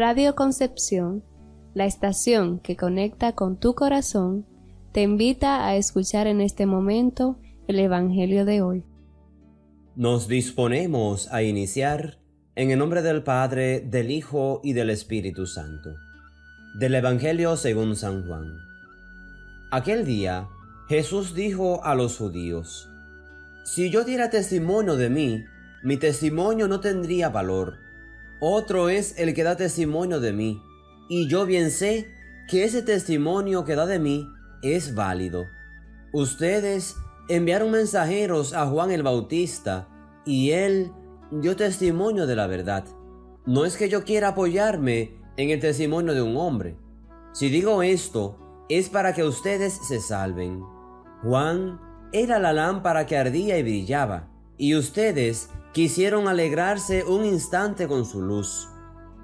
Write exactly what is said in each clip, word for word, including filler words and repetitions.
Radio Concepción, la estación que conecta con tu corazón, te invita a escuchar en este momento el Evangelio de hoy. Nos disponemos a iniciar en el nombre del Padre, del Hijo y del Espíritu Santo. Del Evangelio según San Juan. Aquel día, Jesús dijo a los judíos: «Si yo diera testimonio de mí, mi testimonio no tendría valor. Otro es el que da testimonio de mí, y yo bien sé que ese testimonio que da de mí es válido. Ustedes enviaron mensajeros a Juan el Bautista, y él dio testimonio de la verdad. No es que yo quiera apoyarme en el testimonio de un hombre. Si digo esto, es para que ustedes se salven. Juan era la lámpara que ardía y brillaba, y ustedes quisieron alegrarse un instante con su luz.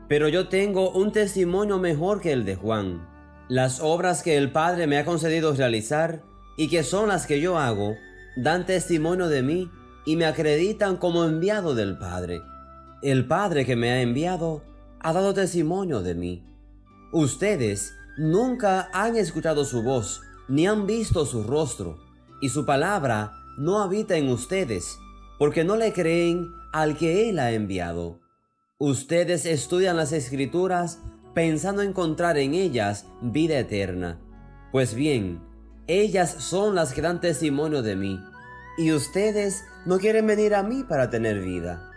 Pero yo tengo un testimonio mejor que el de Juan. Las obras que el Padre me ha concedido realizar, y que son las que yo hago, dan testimonio de mí y me acreditan como enviado del Padre. El Padre que me ha enviado ha dado testimonio de mí. Ustedes nunca han escuchado su voz, ni han visto su rostro, y su palabra no habita en ustedes, porque no le creen al que Él ha enviado. Ustedes estudian las Escrituras pensando encontrar en ellas vida eterna. Pues bien, ellas son las que dan testimonio de mí, y ustedes no quieren venir a mí para tener vida.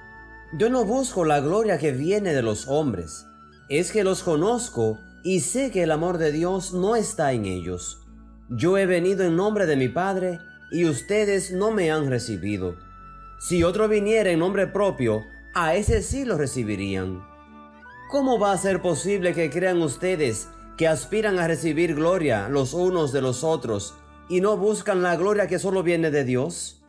Yo no busco la gloria que viene de los hombres, es que los conozco y sé que el amor de Dios no está en ellos. Yo he venido en nombre de mi Padre, y ustedes no me han recibido. Si otro viniera en nombre propio, a ese sí lo recibirían. ¿Cómo va a ser posible que crean ustedes que aspiran a recibir gloria los unos de los otros y no buscan la gloria que solo viene de Dios?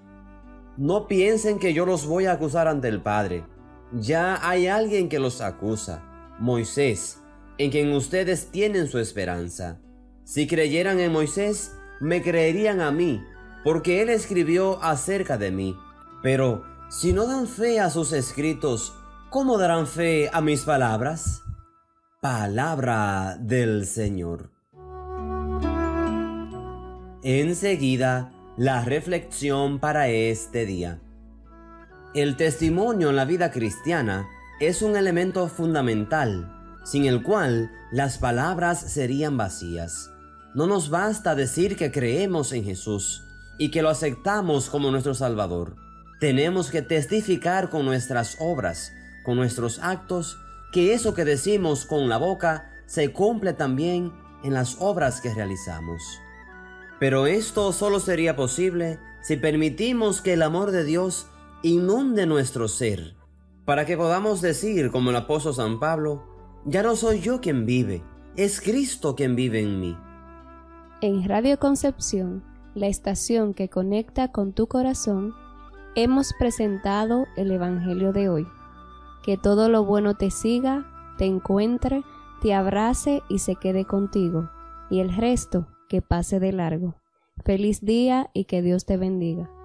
No piensen que yo los voy a acusar ante el Padre. Ya hay alguien que los acusa, Moisés, en quien ustedes tienen su esperanza. Si creyeran en Moisés, me creerían a mí, porque él escribió acerca de mí. Pero si no dan fe a sus escritos, ¿cómo darán fe a mis palabras?» Palabra del Señor. Enseguida, la reflexión para este día. El testimonio en la vida cristiana es un elemento fundamental, sin el cual las palabras serían vacías. No nos basta decir que creemos en Jesús y que lo aceptamos como nuestro Salvador. Tenemos que testificar con nuestras obras, con nuestros actos, que eso que decimos con la boca se cumple también en las obras que realizamos. Pero esto solo sería posible si permitimos que el amor de Dios inunde nuestro ser, para que podamos decir, como el apóstol San Pablo: «Ya no soy yo quien vive, es Cristo quien vive en mí». En Radio Concepción, la estación que conecta con tu corazón, hemos presentado el Evangelio de hoy. Que todo lo bueno te siga, te encuentre, te abrace y se quede contigo, y el resto que pase de largo. Feliz día y que Dios te bendiga.